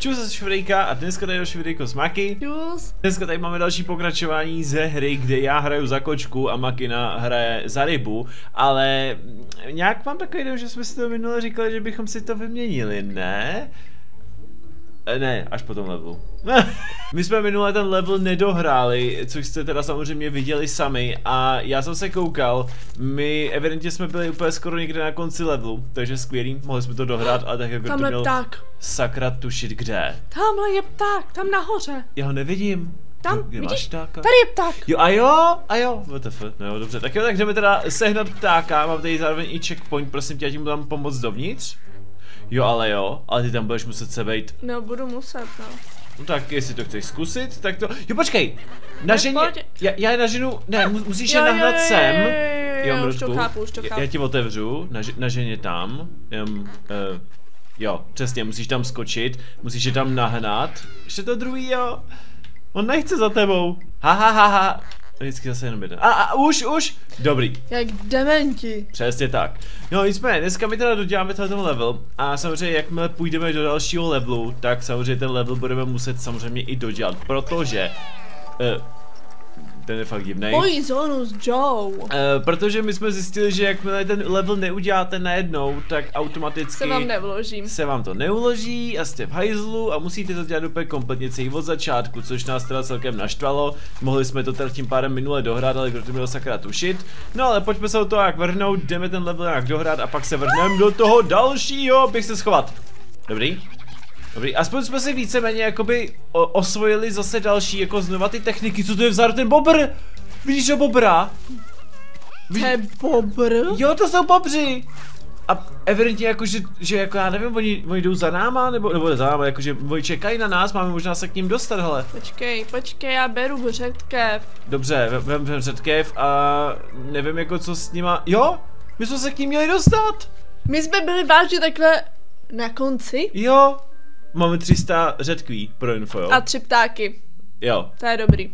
Čus, jsem Švrejka a dneska tady další videjko s Maki. Čus. Dneska tady máme další pokračování ze hry, kde já hraju za kočku a Makina hraje za rybu, ale nějak mám takový dojem, že jsme si to minule říkali, že bychom si to vyměnili, ne? Ne, až po tom levelu. My jsme minule ten level nedohráli, což jste teda samozřejmě viděli sami a já jsem se koukal, my evidentně jsme byli úplně skoro někde na konci levelu, takže skvělý, mohli jsme to dohrát, ale tak jako to měl pták. Sakra tušit kde. Tamhle je pták, tam nahoře. Já ho nevidím. Tam, vidíš? Tady je pták. Jo, a jo, WTF, no dobře, tak jo, tak jdeme teda sehnat ptáka, mám tady zároveň i checkpoint, prosím tě, já ti mu dám pomoc dovnitř. Jo, ale ty tam budeš muset se bejt. No, budu muset, no. No tak, jestli to chceš zkusit, tak to... Jo, počkej! Naženi... Já je naženu... Ne, musíš je nahnat sem. Jo, už to chápu, už to chápu. Já ti otevřu, naženě tam. Jo, přesně, musíš tam skočit, musíš je tam nahnat. Ještě to druhý, jo. On nechce za tebou. Ha. Vždycky zase jenom jeden. A už! Dobrý. Jak dementi. Přesně tak. No nicméně, dneska my teda doděláme tenhle level a samozřejmě jakmile půjdeme do dalšího levelu, tak samozřejmě ten level budeme muset samozřejmě i dodělat, protože... ten je fakt divnej. Poisonous Joe. Protože my jsme zjistili, že jakmile ten level neuděláte najednou, tak automaticky se vám to neuloží a jste v hajzlu a musíte to dělat úplně kompletně celý od začátku, což nás teda celkem naštvalo. Mohli jsme to teda tím pádem minule dohrát, ale kdo to měl sakra tušit. No ale pojďme se do toho jak vrhnout, jdeme ten level nějak dohrát a pak se vrhneme do toho dalšího, bych se schovat. Dobrý, aspoň jsme si víceméně jakoby osvojili zase další jako znova ty techniky. Co to je vzadu ten bobr? Vidíš ho bobra? To je bobr? Jo, to jsou bobři. A evidentně jako, že jako já nevím, oni jdou za náma, nebo za náma, jakože oni čekají na nás, máme možná se k ním dostat, hele. Počkej, já beru řetkev. Dobře, vem řetkev a nevím jako co s nima, jo, my jsme se k ním měli dostat. My jsme byli vážně takhle na konci? Jo. Máme 300 řetkví pro info, jo? A 3 ptáky. Jo. To je dobrý.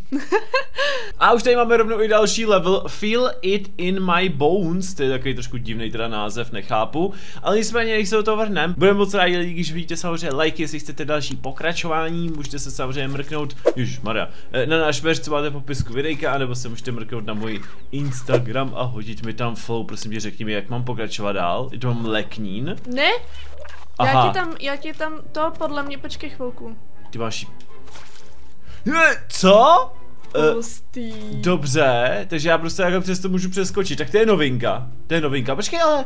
A už tady máme rovnou i další level. Feel it in my bones. To je takový trošku divný teda název, nechápu. Ale nicméně, když se do toho vrhneme, budeme moc rádi, lidi, když vidíte samozřejmě like, jestli chcete další pokračování, můžete se samozřejmě mrknout, ježišmarja, na náš merch, co máte v popisku videjka, anebo se můžete mrknout na můj Instagram a hodit mi tam follow, prosím tě, řekni mi, jak mám pokračovat dál. Je to mám leknín. Ne? Aha. Já ti tam to podle mě, počkej chvilku. Ty máš... Co? Dobře, takže já prostě jako přes to můžu přeskočit, tak to je novinka, počkej ale.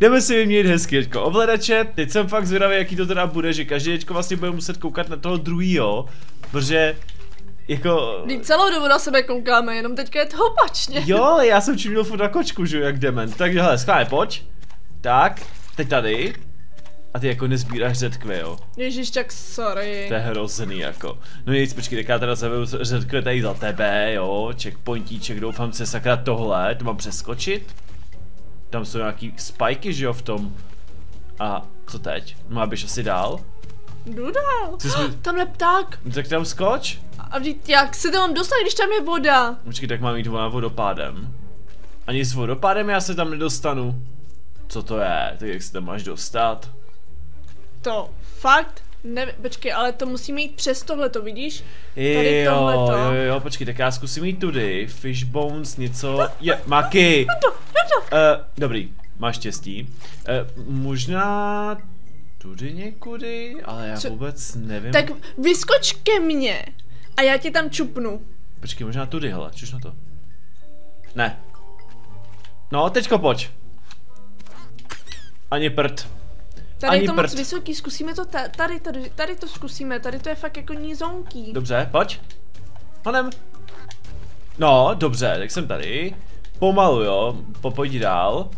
Jdeme si vyměnit hezky ovladače, teď jsem fakt zvědavý, jaký to teda bude, že každý děčko vlastně bude muset koukat na toho druhýho, protože... Jako... Celou dobu na sebe koukáme, jenom teďka je to opačně. Jo, ale já jsem činil furt na kočku, že jak dement, takže hele, schválně, pojď. Tak, teď tady. A ty jako nezbíráš řetkve, jo. Ježíš, tak sorry. To je hrozný jako. No nic, počkej, tak já teda zavedu řetkve tady za tebe, jo. Checkpointíček, doufám se sakra tohle, to mám přeskočit. Tam jsou nějaký spajky, že jo, v tom. A co teď? Má běž asi dál? Jdu dál. Tamhle pták. Tak tam skoč. A vždyť jak se tam mám dostat, když tam je voda? Počkej, tak mám jít vodopádem. Ani s vodopádem já se tam nedostanu. Co to je? Tak jak se tam máš dostat? To fakt nevím, počkej, ale to musíme jít přes tohleto, vidíš? Tady jo, počkej, tak já zkusím jít tudy, Fishbones, něco, je, Maki! No to. Dobrý, máš štěstí. Možná tudy někudy, ale já vůbec nevím. Tak vyskoč ke mně a já ti tam čupnu. Počkej, možná tudy, hele, čuš na to. Ne. No, teďko pojď. Ani prd. Tady je to moc vysoký, zkusíme to tady to zkusíme, tady to je fakt jako nízonký. Dobře, pojď. Honem. No, dobře, tak jsem tady. Pomalu, jo, pojď dál.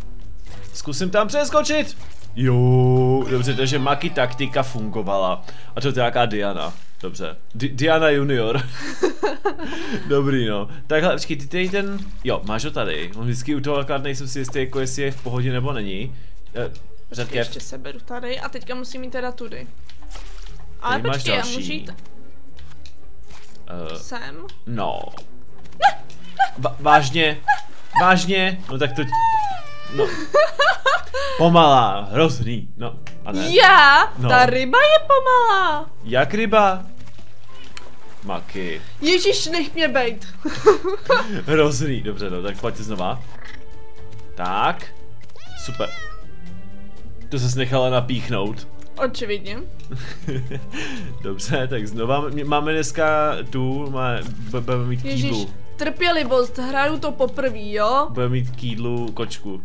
Zkusím tam přeskočit. Jo, dobře, takže Maki taktika fungovala. A to je nějaká Diana. Dobře, Diana Junior. Dobrý, no. Takhle, počkej, ty tady ten, jo, máš ho tady. On vždycky u toho akorát nejsem si jistý, jako jestli je v pohodě nebo není. Počkej, ještě seberu tady a teďka musím jít teda tudy. Ale tady počkej, já můžu jít sem? No. Vážně? No tak to... No. Pomalá, hrozný, no a ne. Já? No. Ta ryba je pomalá. Jak ryba? Maky. Ježíš, nech mě bejt. Hrozný, dobře, no, tak pojď znova. Tak, super. To ses nechala napíchnout. Očividně. Dobře, tak znova máme dneska tu, budeme mít kýdlu. Trpělivost, hraju to poprvé, jo? Budeme mít kýdlu kočku.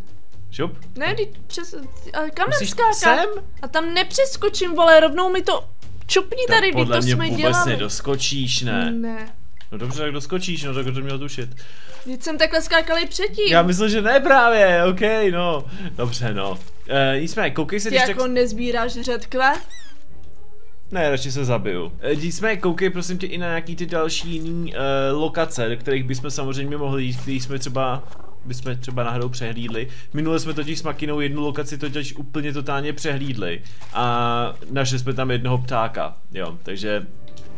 Šup? Ne, kam neskákám? A tam nepřeskočím, vole, rovnou mi to čupni tady, když to jsme dělali. Podle mě vůbec nedoskočíš, ne? Ne. No dobře, tak doskočíš, no tak to měl tušit. Vždyť jsem takhle skákal i předtím. Já myslel, že ne právě, okej, no. Dobře, no. Nicméně, koukej se, když tak... Ty jako nezbíráš řetkve? Ne, radši se zabiju. Nicméně, koukej prosím tě i na nějaký ty další jiný lokace, do kterých bychom samozřejmě mohli jít, kterých jsme třeba... bychom třeba náhodou přehlídli. Minule jsme totiž s Makinou jednu lokaci totiž úplně totálně přehlídli. A našli jsme tam jednoho ptáka, jo, takže...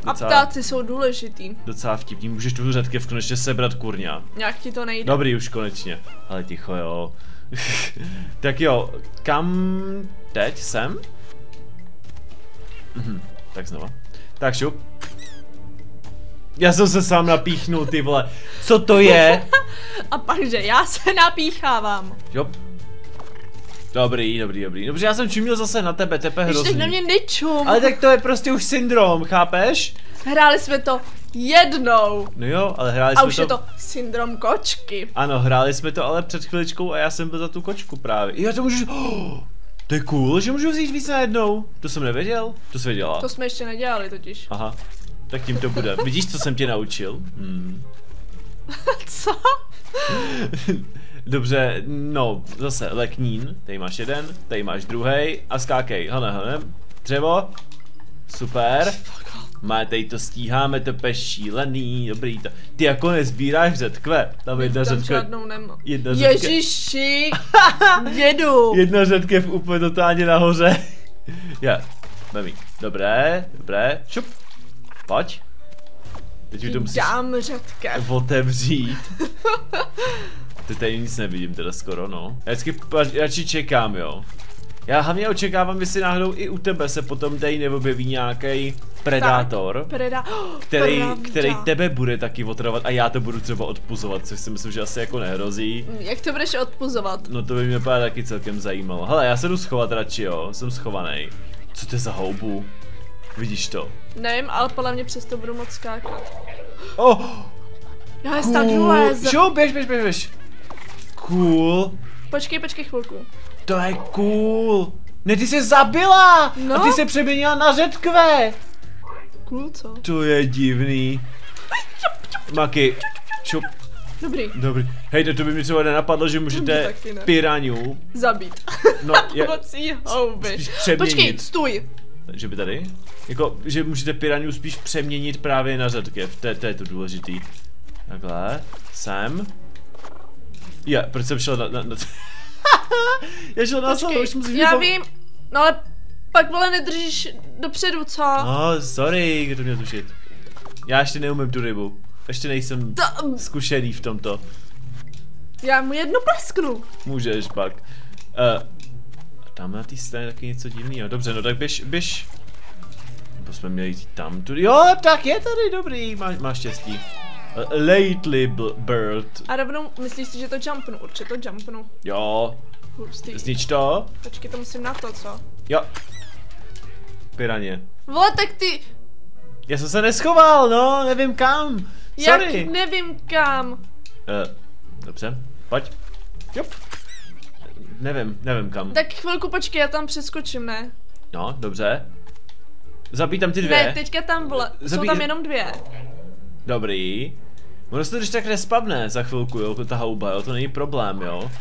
Docela, a ptáci jsou důležitý. Docela vtipný, můžeš tu řetkev konečně sebrat, kurňa. Nějak ti to nejde. Dobrý, už konečně. Ale ticho, jo. Tak jo, kam teď jsem? Tak znova. Tak šup. Já jsem se sám napíchnul, ty vole. Co to je? A pak, že já se napíchávám. Šup. Dobrý, dobrý, dobrý. Dobře, já jsem čumil zase na tebe, tepe hrozný. Ještě na mě nečum. Ale tak to je prostě už syndrom, chápeš? Hráli jsme to jednou. No jo, ale hráli jsme to... A už je to syndrom kočky. Ano, hráli jsme to ale před chviličkou a já jsem byl za tu kočku právě. Já to můžu... Oh, to je cool, že můžu vzít víc najednou. To jsem nevěděl, to jsi věděla. To jsme ještě nedělali totiž. Aha, tak tím to bude. Vidíš, co jsem tě naučil? Co? Dobře, no, zase leknín, tady máš jeden, tady máš druhý a skákej, hele, dřevo, super, má tady to stíháme, to pešílený, dobrý to, ty jako nezbíráš řetkve, tam jedna řetkev, ježiši, jedu, jedna řetkev úplně totálně nahoře, já, mami, dobré, dobré, šup, pojď. Teď to musíš dám řetkev otevřít. Teď tady nic nevidím teda skoro, no. Já vždycky radši čekám, jo. Já hlavně očekávám, jestli náhodou i u tebe se potom tady neobjeví nějaký predátor, který tebe bude taky otrovat a já to budu třeba odpuzovat, což si myslím, že asi jako nehrozí. Jak to budeš odpuzovat? No to by mě právě taky celkem zajímalo. Hele, já se jdu schovat radši, jo, jsem schovaný. Co to je za houbu? Vidíš to? Nevím, ale podle mě přesto budu moc skákat. Oh! Já jsem tak důležitý. Čo, běž. Cool. Počkej chvilku. To je cool. Ne, ty jsi zabila. No? A ty jsi přeměnila na řetkve. Cool, co? To je divný. Maky, čup. Dobrý. Hej, to by mi třeba nenapadlo, že můžete piraňu zabít. No, pomocí houby. Počkej, stůj. Že by tady? Jako, že můžete piraňu spíš přeměnit právě na řetkev. To je to důležitý. Takhle, sem. Je, proč jsem šel na já šel na solo, už musím. Já vím, no ale pak vole nedržíš dopředu, co? No, sorry, kdo to měl tušit. Já ještě neumím tu rybu. Ještě nejsem zkušený v tomto. Já mu jednu plesknu. Můžeš pak. Tam na té straně taky něco divného. Dobře, no tak běž. Nebo jsme měli jít tam tudy. Jo, tak je tady, dobrý, máš štěstí. Lately bird. A rovnou myslíš si, že to jumpnu? Určitě to jumpnu. Jo. Hustý. Znič to. Počkej, to musím na to, co? Jo. Piraně. Vole, tak ty... Já jsem se neschoval, no, nevím kam. Sorry. Jak nevím kam? Dobře, pojď. Jop. Nevím kam. Tak chvilku počkej, já tam přeskočím, ne? No, dobře. Zabij tam ty dvě. Ne, teďka tam vole, jsou tam jenom dvě. Dobrý. Ono se to když tak nespadne za chvilku, jo, ta houba, jo, to není problém, jo.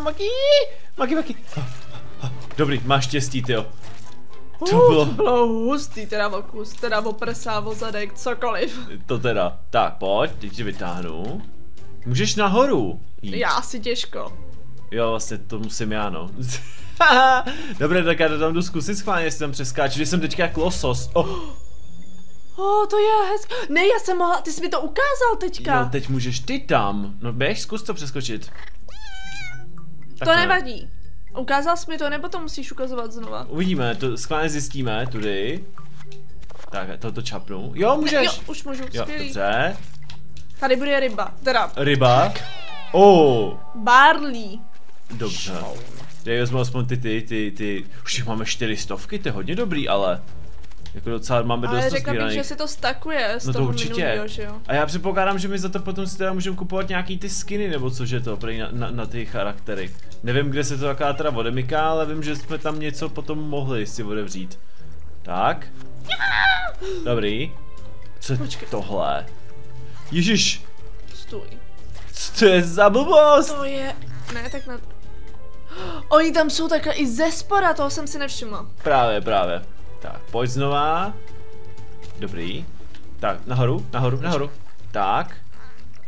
Maki. Dobrý, máš štěstí, ty jo. To bylo hustý, teda o kus, teda o prsa, o zadek, cokoliv. To teda, tak pojď, teď ti vytáhnu. Můžeš nahoru jít. Já asi těžko. Jo, vlastně to musím já, no. Dobré, tak já to tam jdu zkusit schválně, jestli tam přeskáču, že jsem teďka jak losos. To je hezké. Ne, já jsem mohla, ty jsi mi to ukázal teďka. Jo, teď můžeš ty tam. No běž, zkus to přeskočit. To nevadí. Ukázal jsi mi to, nebo to musíš ukazovat znova? Uvidíme, to schválně zjistíme, tudy. Tak, toto čapnu. Jo, můžeš. Jo, už můžu, skvělý. Dobře. Tady bude ryba, teda. Ryba? Oh. Barlí. Dobře. Tady vezmu aspoň ty. Už jich máme 400, to je hodně dobrý, ale. Jako docela máme dost sbíraných. Ale řekla bych, že si to stakuje z toho minulýho, že jo? A já předpokládám, že my za to potom si teda můžeme kupovat nějaký ty skiny, nebo což je to, na ty charaktery. Nevím, kde se to taká teda odemyká, ale vím, že jsme tam něco potom mohli si odevřít. Tak. Dobrý. Co je tohle? Ježiš. Stůj. Co to je za blbost? To je... Ne, tak na... Oni tam jsou takhle i ze spoda, toho jsem si nevšimla. Právě. Tak, pojď znova. Dobrý. Tak, nahoru. Tak.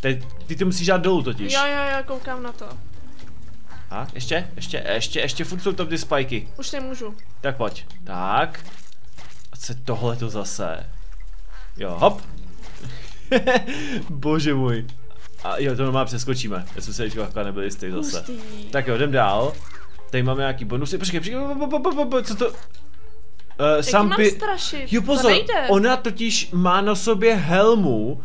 Teď, ty to musíš dát dolů totiž. Jo, koukám na to. Tak, ještě, furt jsou tam ty spajky. Už nemůžu. Tak pojď. Tak. A co je tohleto zase? Jo, hop. Bože můj. A jo, to normálně přeskočíme. Já jsem se teďka nebyl jistý zase. Hustý. Tak jo, jdem dál. Tady máme nějaký bonusy. Počkej, co to... Jo, pozor, ona totiž má na sobě helmu.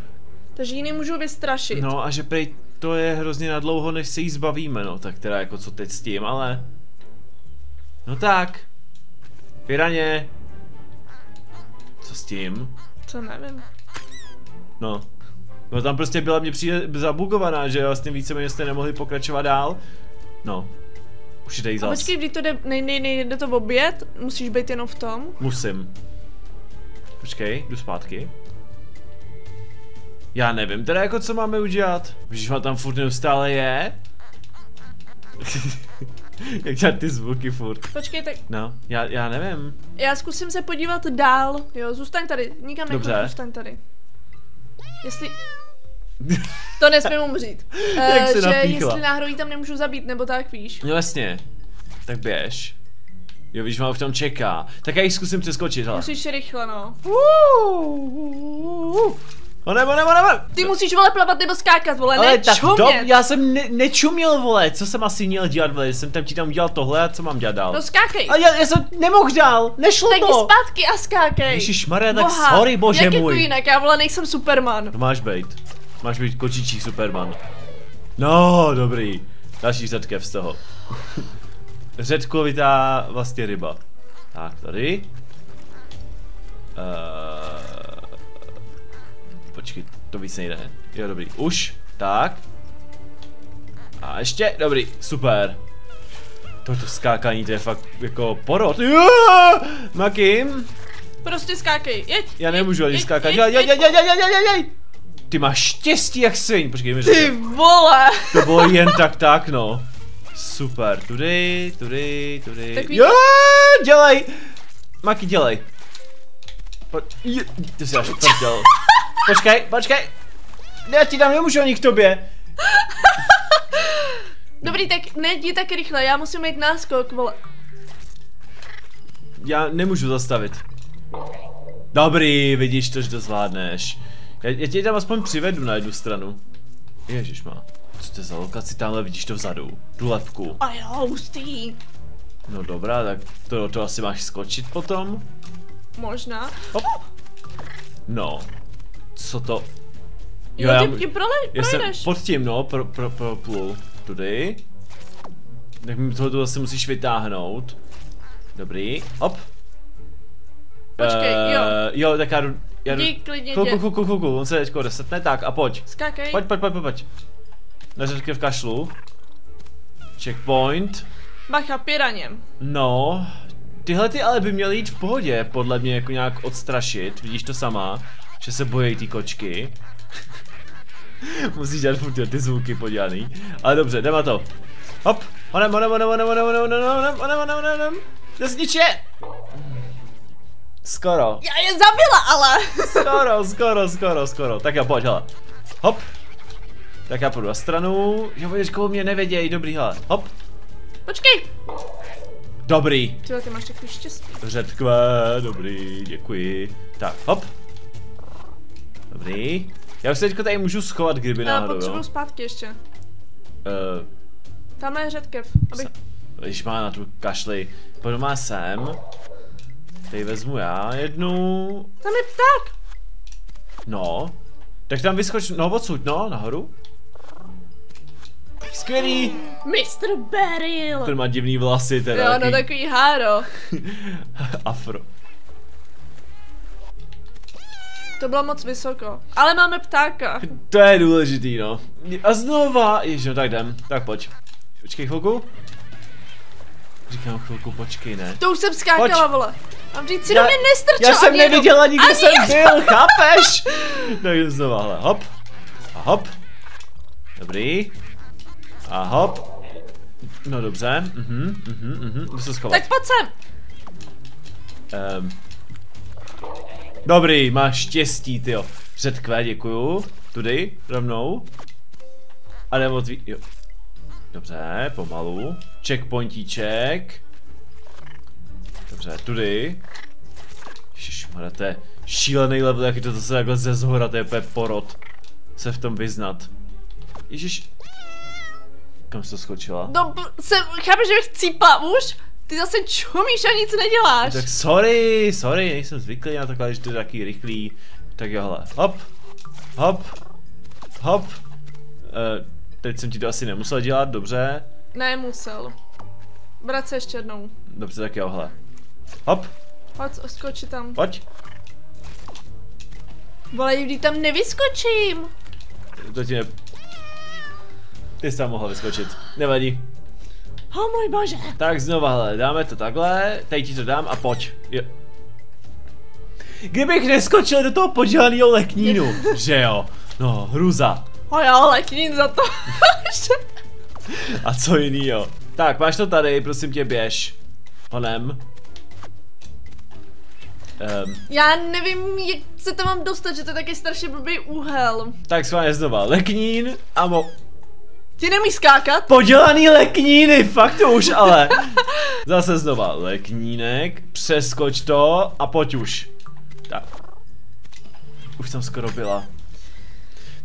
Takže ji nemůžu vystrašit. No a že prej to je hrozně nadlouho, než se jí zbavíme, no. Tak teda jako co teď s tím, ale... No tak. Piraně. Co s tím? Co nevím. No tam prostě byla mě přijde zabugovaná, že vlastně víceméně jste nemohli pokračovat dál. No. Už jde jí zas. A počkej, když to jde, nejde to v oběd, musíš být jenom v tom. Musím. Počkej, jdu zpátky. Já nevím teda jako co máme udělat. Víš, má tam furt neustále je. Jak dělat ty zvuky furt. Počkej, tak... No, já nevím. Já zkusím se podívat dál, jo, zůstaň tady, nikam nechodí, zůstaň tady. Jestli... To nesmím umřít. Jestli náhodou tam nemůžu zabít, nebo tak víš. No jasně. Tak běž. Jo, víš, má už tam čeká. Tak já jich zkusím přeskočit. Musíš rychle, no. Nebo. Ty musíš, vole, plavat nebo skákat, vole, nečumět. Já jsem nečuměl, vole, co jsem asi měl dělat, vole, jsem tam ti tam udělal tohle a co mám dělat dál? No skákej. A já jsem nemohl dál, nešlo to. Tak jdi zpátky a skákej. Ježišmarja, tak sorry, bože můj. Jak je to jinak, já, vole, nejsem Superman. To máš být. Máš být kočičí Superman. No, dobrý. Další řetkev z toho. Řetkovitá vlastně ryba. Tak, tady. Počkej, to víc nejde. Jo, dobrý. Už. Tak. A ještě. Dobrý. Super. Toto skákání, to je fakt jako porod. Makým. Prostě skákej. Jeď. Já nemůžu ani skákat. Jaj. Ty máš štěstí jak sviň, počkej mi řekne. Ty vole! To bylo jen tak, no. Super, tudy. Jo, dělej! Maki, dělej. Ty jsi až dělal. Počkej. Já ti tam nemůžu ani k tobě. Dobrý, tak nejdi tak rychle, já musím mít náskok, vole. Já nemůžu zastavit. Dobrý, vidíš, tož to zvládneš. Já tě tam aspoň přivedu na jednu stranu. Ježišma, co to je za lokaci, tamhle vidíš to vzadu, tu lepku. A jo, hustý. No dobrá, tak to asi máš skočit potom. Možná. Hop. No, co to? Jo, já ti projdeš. Pod tím, no, proplu tudy. Tak mi tohle zase musíš vytáhnout. Dobrý, hop. Počkej, jo, tak já jdu. Klidně, on se teďko resetne, tak a pojď. Skákej. Pojď. Neřekně v kašlu. Checkpoint. Bacha, piraně. No, tyhle ty ale by měly jít v pohodě, podle mě jako nějak odstrašit, vidíš to sama, že se bojí ty kočky. Musíš dělat furt ty zvuky podělaný, ale dobře, jdeme na to. Hop, onem. Skoro. Já je zabila, ale. Skoro. Tak já pojď, hele. Hop. Tak já půjdu na stranu. Jo, věřkou mě nevědějí, dobrý, hele. Hop. Počkej. Dobrý. Tyhle, ty máš takový štěstí. Řetkve, dobrý, děkuji. Tak, hop. Dobrý. Já už se teďko tady můžu schovat, kdyby náhodou, jo. Já potřebuju zpátky ještě. Tamhle je řetkev, abych... Když má na tu kašli, pojď má sem. Tady vezmu já jednu. Tam je pták! No. Tak tam vyskoč, no odsud, no, nahoru. Skvělý! Mr. Beryl! Ten má divný vlasy teda. Jo, no takový háro. Afro. To bylo moc vysoko. Ale máme ptáka. To je důležitý, no. A znova, ježi, no tak jdem, tak pojď. Počkej chvilku. Říkám chvilku, počkej, ne. To už jsem skákala, pojď. Vole. Mám říct, si do mě nestrčil. Já jsem neviděla, nikdy jsem byl, chápeš? Tak jdem znova, hele, hop. A hop. Dobrý. A hop. No dobře, Musím se schovat. Tak pojď sem. Dobrý, máš štěstí, tyjo. Řetkve, děkuju. Tudy, rovnou. A jdem odví... Jo. Dobře, pomalu. Checkpointíček. Dobře, tudy. Ježišmarja, to je šílený level, jak je to zase takhle ze zhora, to je úplně porod. Se v tom vyznat. Ježiš. Kam jsi to skočila? No, chápeš, že bych cípla už? Ty zase čumíš a nic neděláš. Tak sorry, nejsem zvyklý na takhle, že to je taky rychlý. Tak jo, hele, hop. Teď jsem ti to asi nemusel dělat, dobře? Nemusel. Vrát se ještě jednou. Dobře, tak jo, hele. Hop. Pojď, skoči tam. Pojď. Vole, když tam nevyskočím. To ti ne... Ty jsi tam mohla vyskočit, nevadí. Oh můj bože. Tak znova, hele, dáme to takhle, teď ti to dám a pojď. Jo. Kdybych neskočil do toho podělaného leknínu, že jo? No, hruza. A já leknín za to. A co jinýho? Tak, máš to tady, prosím tě, běž. Honem. Já nevím, jak se to mám dostat, že to je taky strašně blbý úhel. Tak schválně znova, leknín a mo... Ty nemíš skákat? Podělaný lekníny, fakt to už ale. Zase znova leknínek, přeskoč to a pojď už. Tak. Už jsem skoro byla.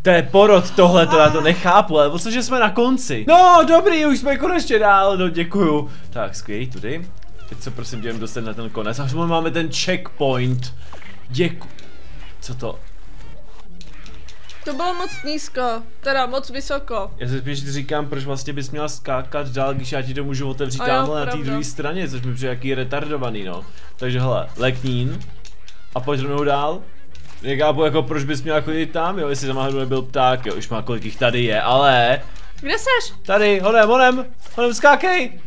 To je porod tohle, to já to nechápu, ale protože jsme na konci. No dobrý, už jsme konečně dál, no děkuju. Tak skvělý tudy. Teď se prosím dělám dostat na ten konec, až máme ten checkpoint. Děkuju. Co to? To bylo moc nízko, teda moc vysoko. Já se spíš říkám, proč vlastně bys měla skákat dál, když já ti to můžu otevřít tamhle na té druhé straně, což mi přijde jaký retardovaný, no. Takže hele, leknín a pojď rovnou dál. Nechápu, jako proč bys měla chodit tam, jo, jestli tam náhodou nebyl pták, jo, už má kolik jich tady je, ale... Kde seš? Tady, honem, skákej,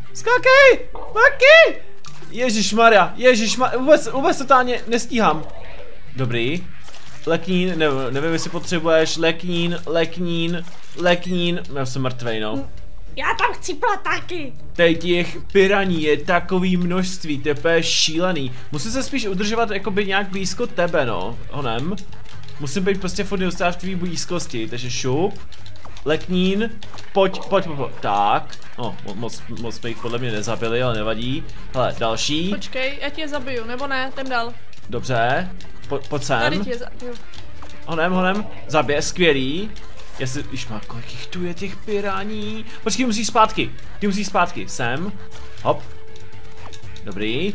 Maki! Ježišmarja, vůbec totálně nestíhám. Dobrý. Leknín, nevím, jestli potřebuješ, leknín, já jsem mrtvej, no. Já tam chci plataky. Teď těch piraní je takový množství, tepe šílený. Musím se spíš udržovat jakoby nějak blízko tebe, no, honem. Musím být prostě furt neustále v tvý blízkosti, takže šup. Leknín, pojď. Tak, no, moc jsme jich podle mě nezabili, ale nevadí. Hele, další. Počkej, já tě zabiju, nebo ne, jdem dál. Dobře. Pojď sem. Honem, zabije, skvělý. Já si, když má kolik jich tu je těch pirání. Počkej, ty musíš zpátky, sem. Hop. Dobrý.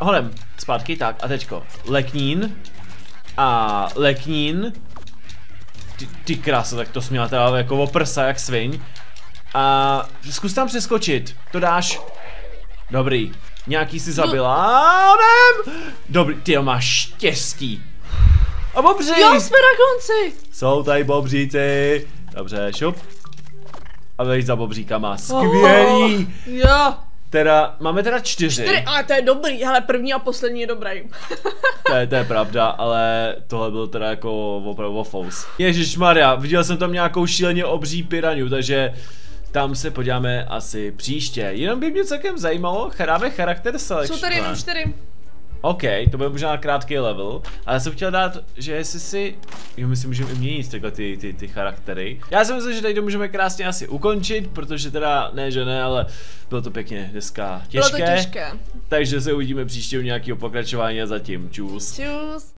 Honem, zpátky, tak a teďko. Leknín. Ty krása, tak to směla teda jako o prsa, jak sviň. A zkus tam přeskočit, to dáš. Dobrý. Nějaký si zabila, nem! Dobrý, ty máš štěstí. A bobří! Jo, jsme na konci! Jsou tady bobříci. Dobře, šup. A vejď za bobříkama, skvělý! Jo! Teda, máme teda 4. Ale to je dobrý, hele, první a poslední je dobrý. To je pravda, ale tohle byl teda jako opravdu fous. Ježišmarja, viděl jsem tam nějakou šíleně obří piraňu, takže... Tam se podíváme asi příště, jenom by mě celkem zajímalo, hráme charakter selection. Jsou tady jenom 4. OK, to bude možná krátký level, ale jsem chtěl dát, že jestli si... Jo, my si můžeme i měnit takhle ty charaktery. Já si myslím, že tady to můžeme krásně asi ukončit, protože teda, ne že ne, ale bylo to pěkně dneska těžké. Bylo to těžké. Takže se uvidíme příště u nějakého pokračování a zatím, čus. Čus.